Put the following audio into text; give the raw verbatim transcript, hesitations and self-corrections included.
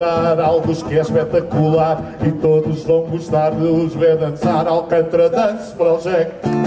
Algo que é espetacular e todos vão gostar de os ver dançar. Alcantra Dance Project.